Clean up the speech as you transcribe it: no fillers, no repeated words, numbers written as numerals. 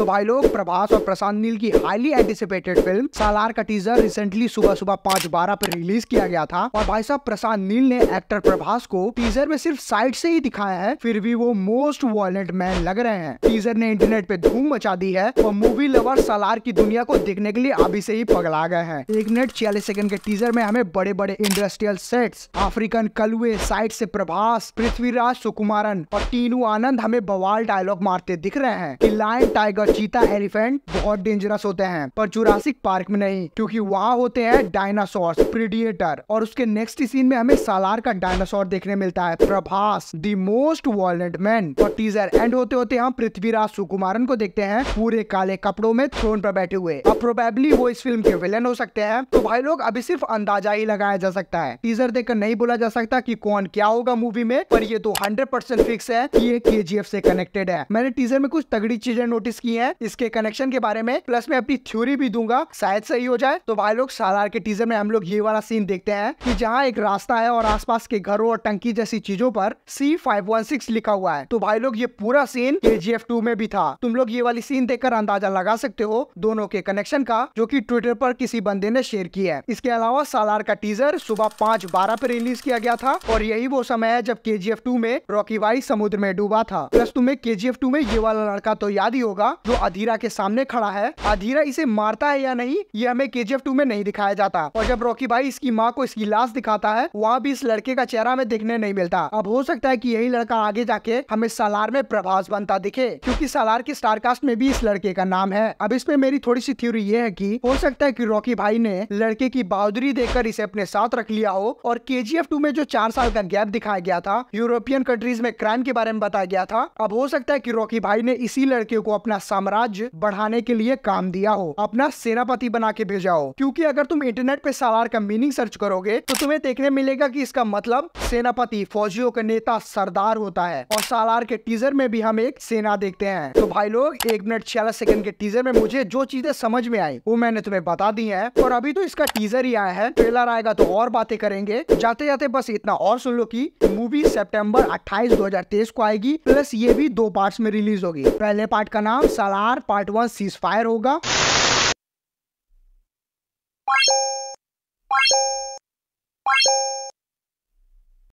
तो भाई लोग, प्रभास और प्रशांत नील की हाईली एंटिसिपेटेड फिल्म सालार का टीजर रिसेंटली सुबह 5:12 पर रिलीज किया गया था। और भाई साहब, प्रशांत नील ने एक्टर प्रभास को टीजर में सिर्फ साइड से ही दिखाया है, फिर भी वो मोस्ट वायलेंट मैन लग रहे हैं। टीजर ने इंटरनेट पे धूम मचा दी है और मूवी लवर सालार की दुनिया को देखने के लिए अभी से ही पगला गए हैं। 1 मिनट 46 सेकंड के टीजर में हमें बड़े बड़े इंडस्ट्रियल सेट्स, अफ्रीकन कलवे, साइड से प्रभास, पृथ्वीराज सुकुमारन और तीनू आनंद हमें बवाल डायलॉग मारते दिख रहे हैं कि लायन, टाइगर, चीता, एलिफेंट बहुत डेंजरस होते हैं, पर जुरासिक पार्क में नहीं, क्योंकि वहाँ होते हैं डायनासोर, प्रीडिएटर। और उसके नेक्स्ट सीन में हमें सालार का डायनासोर देखने मिलता है, Prabhas the most violent man. और टीजर एंड होते होते हम पृथ्वीराज सुकुमारन को देखते हैं पूरे काले कपड़ों में थ्रोन पर बैठे हुए। अब प्रोबेबली वो इस फिल्म के विलेन हो सकते हैं। तो भाई लोग, अभी सिर्फ अंदाजा ही लगाया जा सकता है, टीजर देखकर नहीं बोला जा सकता कि कौन क्या होगा मूवी में, पर ये तो 100% फिक्स है कि ये KGF से कनेक्टेड है। मैंने टीजर में कुछ तगड़ी चीजें नोटिस की हैं इसके कनेक्शन के बारे में, प्लस मैं अपनी थ्योरी भी दूंगा, शायद सही हो जाए। तो भाई लोग, सालार के टीजर में हम लोग ये वाला सीन देखते हैं कि जहाँ एक रास्ता है और आसपास के घरों और टंकी जैसी चीजों पर C516 लिखा हुआ है। तो भाई लोग, ये पूरा सीन KGF 2 में भी था। तुम लोग ये वाली सीन देखकर अंदाजा लगा सकते हो दोनों के कनेक्शन का, जो कि ट्विटर पर किसी बंदे ने शेयर किया है। इसके अलावा सालार का टीजर सुबह 5:12 पर रिलीज किया गया था और यही वो समय है जब KGF 2 में रॉकी भाई समुद्र में डूबा था। प्लस तुम्हें KGF 2 में ये वाला लड़का तो याद ही होगा जो अधीरा के सामने खड़ा है। अधीरा इसे मारता है या नहीं, ये हमें KGF 2 में नहीं दिखाया जाता। और जब रॉकी भाई इसकी माँ को इसकी लाश दिखाता है, वहाँ भी इस लड़के का चेहरा हमें दिखने नहीं मिलता। अब हो सकता है कि यही लड़का आगे जाके हमें सालार में प्रभास बनता दिखे, क्योंकि सालार के स्टारकास्ट में भी इस लड़के का नाम है। अब इसमें मेरी थोड़ी सी थ्योरी ये है कि हो सकता है कि रॉकी भाई ने लड़के की बहादुरी देखकर इसे अपने साथ रख लिया हो। और KGF 2 में जो 4 साल का गैप दिखाया गया था, यूरोपियन कंट्रीज में क्राइम के बारे में बताया गया था। अब हो सकता है कि रॉकी भाई ने इसी लड़के को अपना साम्राज्य बढ़ाने के लिए काम दिया हो, अपना सेनापति बना के भेजा हो, क्योंकि अगर तुम इंटरनेट पे सालार का मीनिंग सर्च करोगे तो तुम्हें देखने मिलेगा कि इसका मतलब सेनापति, फौजियों का नेता, सरदार होता है। और सालार के टीजर में भी हम एक सेना देखते हैं। तो भाई लोग, 1 मिनट 46 सेकंड के टीजर में मुझे जो चीजें समझ में आई वो मैंने तुम्हें बता दी है। और अभी तो इसका टीजर ही आया है, ट्रेलर आएगा तो और बातें करेंगे। जाते जाते बस इतना और सुन लो कि मूवी सितंबर 28, 2023 को आएगी। प्लस ये भी 2 पार्ट्स में रिलीज होगी। पहले पार्ट का नाम सालार पार्ट 1 सीज़फ़ायर होगा।